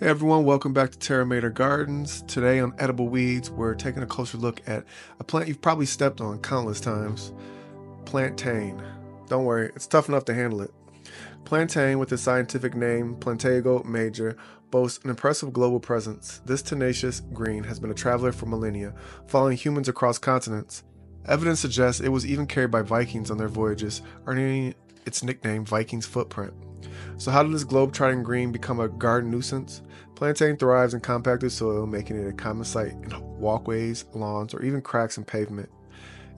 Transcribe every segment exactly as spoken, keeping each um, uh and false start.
Hey everyone, welcome back to Terra Mater Gardens. Today on Edible Weeds, we're taking a closer look at a plant you've probably stepped on countless times, plantain. Don't worry, it's tough enough to handle it. Plantain, with its scientific name, Plantago major, boasts an impressive global presence. This tenacious green has been a traveler for millennia, following humans across continents. Evidence suggests it was even carried by Vikings on their voyages, earning its nickname Vikings' footprint. So how did this globe-trotting green become a garden nuisance? Plantain thrives in compacted soil, making it a common sight in walkways, lawns, or even cracks in pavement.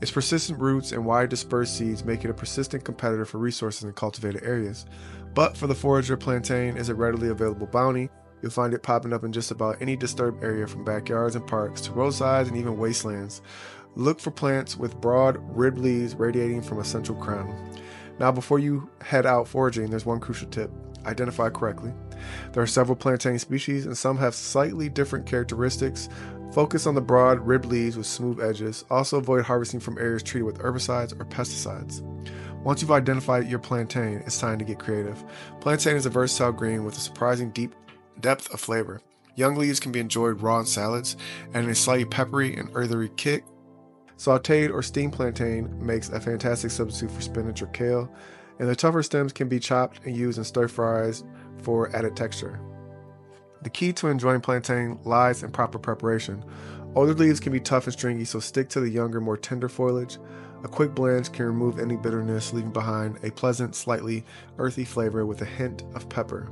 Its persistent roots and wide dispersed seeds make it a persistent competitor for resources in cultivated areas. But for the forager, plantain is a readily available bounty. You'll find it popping up in just about any disturbed area, from backyards and parks to roadsides and even wastelands. Look for plants with broad, ribbed leaves radiating from a central crown. Now, before you head out foraging, there's one crucial tip: identify correctly. There are several plantain species, and some have slightly different characteristics. Focus on the broad, ribbed leaves with smooth edges. Also, avoid harvesting from areas treated with herbicides or pesticides. Once you've identified your plantain, it's time to get creative. Plantain is a versatile green with a surprising deep depth of flavor. Young leaves can be enjoyed raw in salads, and a slightly peppery and earthy kick. Sauteed or steamed plantain makes a fantastic substitute for spinach or kale, and the tougher stems can be chopped and used in stir fries for added texture. The key to enjoying plantain lies in proper preparation. Older leaves can be tough and stringy, so stick to the younger, more tender foliage. A quick blanch can remove any bitterness, leaving behind a pleasant, slightly earthy flavor with a hint of pepper.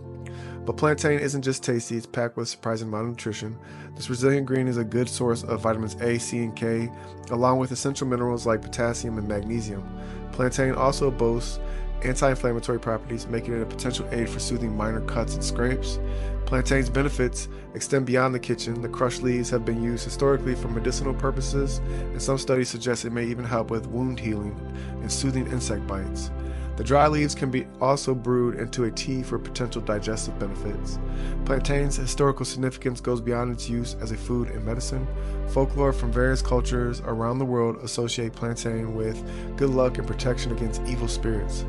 But plantain isn't just tasty, it's packed with a surprising amount of nutrition. This resilient green is a good source of vitamins A, C, and K, along with essential minerals like potassium and magnesium. Plantain also boasts anti-inflammatory properties, making it a potential aid for soothing minor cuts and scrapes. Plantain's benefits extend beyond the kitchen. The crushed leaves have been used historically for medicinal purposes, and some studies suggest it may even help with wound healing and soothing insect bites. The dry leaves can be also brewed into a tea for potential digestive benefits. Plantain's historical significance goes beyond its use as a food and medicine. Folklore from various cultures around the world associate plantain with good luck and protection against evil spirits.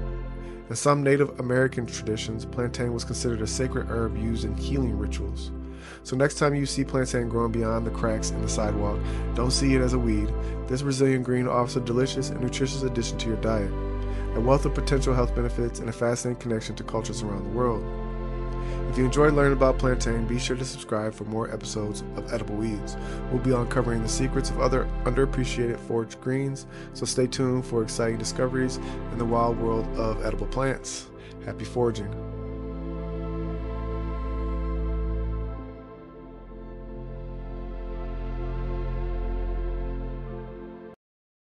In some Native American traditions, plantain was considered a sacred herb used in healing rituals. So next time you see plantain growing beyond the cracks in the sidewalk, don't see it as a weed. This resilient green offers a delicious and nutritious addition to your diet, a wealth of potential health benefits, and a fascinating connection to cultures around the world. If you enjoyed learning about plantain, be sure to subscribe for more episodes of Edible Weeds. We'll be uncovering the secrets of other underappreciated forage greens, so stay tuned for exciting discoveries in the wild world of edible plants. Happy foraging!